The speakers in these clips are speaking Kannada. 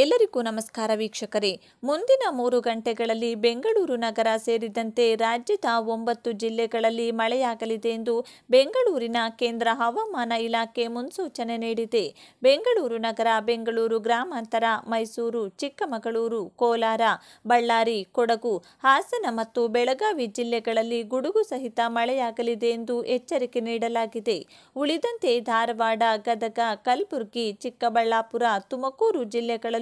ಎಲ್ಲರಿಗೂ ನಮಸ್ಕಾರ ವೀಕ್ಷಕರೇ. ಮುಂದಿನ 3 ಗಂಟೆಗಳಲ್ಲಿ ಬೆಂಗಳೂರು ನಗರ ಸೇರಿದಂತೆ ರಾಜ್ಯದ 9 ಜಿಲ್ಲೆಗಳಲ್ಲಿ ಮಳೆಯಾಗಲಿದೆ ಎಂದು ಬೆಂಗಳೂರಿನ ಕೇಂದ್ರ ಹವಾಮಾನ ಇಲಾಖೆ ಮುನ್ಸೂಚನೆ ನೀಡಿದೆ. ಬೆಂಗಳೂರು ನಗರ, ಬೆಂಗಳೂರು ಗ್ರಾಮಾಂತರ, ಮೈಸೂರು, ಚಿಕ್ಕಮಗಳೂರು, ಕೋಲಾರ, ಬಳ್ಳಾರಿ, ಕೊಡಗು, ಹಾಸನ ಮತ್ತು ಬೆಳಗಾವಿ ಜಿಲ್ಲೆಗಳಲ್ಲಿ ಗುಡುಗು ಸಹಿತ ಮಳೆಯಾಗಲಿದೆ ಎಂದು ಎಚ್ಚರಿಕೆ ನೀಡಲಾಗಿದೆ. ಉಳಿದಂತೆ ಧಾರವಾಡ, ಗದಗ, ಕಲಬುರಗಿ, ಚಿಕ್ಕಬಳ್ಳಾಪುರ, ತುಮಕೂರು ಜಿಲ್ಲೆಗಳಲ್ಲಿ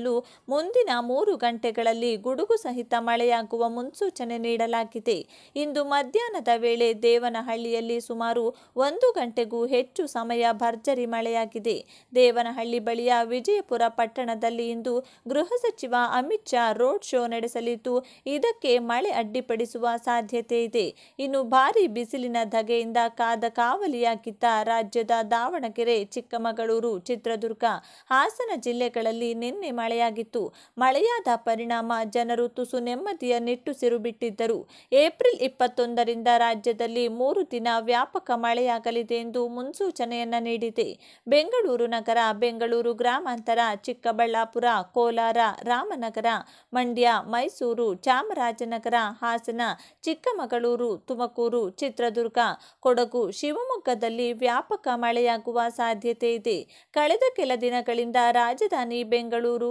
ಮುಂದಿನ 3 ಗಂಟೆಗಳಲ್ಲಿ ಗುಡುಗು ಸಹಿತ ಮಳೆಯಾಗುವ ಮುನ್ಸೂಚನೆ ನೀಡಲಾಗಿದೆ. ಇಂದು ಮಧ್ಯಾಹ್ನದ ವೇಳೆ ದೇವನಹಳ್ಳಿಯಲ್ಲಿ ಸುಮಾರು 1 ಗಂಟೆಗೂ ಹೆಚ್ಚು ಸಮಯ ಭರ್ಜರಿ ಮಳೆಯಾಗಿದೆ. ದೇವನಹಳ್ಳಿ ಬಳಿಯ ವಿಜಯಪುರ ಪಟ್ಟಣದಲ್ಲಿ ಇಂದು ಗೃಹ ಸಚಿವ ಅಮಿತ್ ಶಾ ರೋಡ್ ಶೋ ನಡೆಸಲಿದ್ದು, ಇದಕ್ಕೆ ಮಳೆ ಅಡ್ಡಿಪಡಿಸುವ ಸಾಧ್ಯತೆ ಇದೆ. ಇನ್ನು ಭಾರೀ ಬಿಸಿಲಿನ ಧಗೆಯಿಂದ ಕಾದ ಕಾವಲಿಯಾಗಿದ್ದ ರಾಜ್ಯದ ದಾವಣಗೆರೆ, ಚಿಕ್ಕಮಗಳೂರು, ಚಿತ್ರದುರ್ಗ, ಹಾಸನ ಜಿಲ್ಲೆಗಳಲ್ಲಿ ನಿನ್ನೆ ಮಳೆಯಾಗಿತ್ತು. ಮಳೆಯಾದ ಪರಿಣಾಮ ಜನರು ತುಸು ನೆಮ್ಮದಿಯ ನಿಟ್ಟುಸಿರು ಬಿಟ್ಟಿದ್ದರು. ಏಪ್ರಿಲ್ 21ರಿಂದ ರಾಜ್ಯದಲ್ಲಿ 3 ದಿನ ವ್ಯಾಪಕ ಮಳೆಯಾಗಲಿದೆ ಎಂದು ಮುನ್ಸೂಚನೆಯನ್ನ ನೀಡಿದೆ. ಬೆಂಗಳೂರು ನಗರ, ಬೆಂಗಳೂರು ಗ್ರಾಮಾಂತರ, ಚಿಕ್ಕಬಳ್ಳಾಪುರ, ಕೋಲಾರ, ರಾಮನಗರ, ಮಂಡ್ಯ, ಮೈಸೂರು, ಚಾಮರಾಜನಗರ, ಹಾಸನ, ಚಿಕ್ಕಮಗಳೂರು, ತುಮಕೂರು, ಚಿತ್ರದುರ್ಗ, ಕೊಡಗು, ಶಿವಮೊಗ್ಗದಲ್ಲಿ ವ್ಯಾಪಕ ಮಳೆಯಾಗುವ ಸಾಧ್ಯತೆ ಇದೆ. ಕಳೆದ ಕೆಲ ದಿನಗಳಿಂದ ರಾಜಧಾನಿ ಬೆಂಗಳೂರು,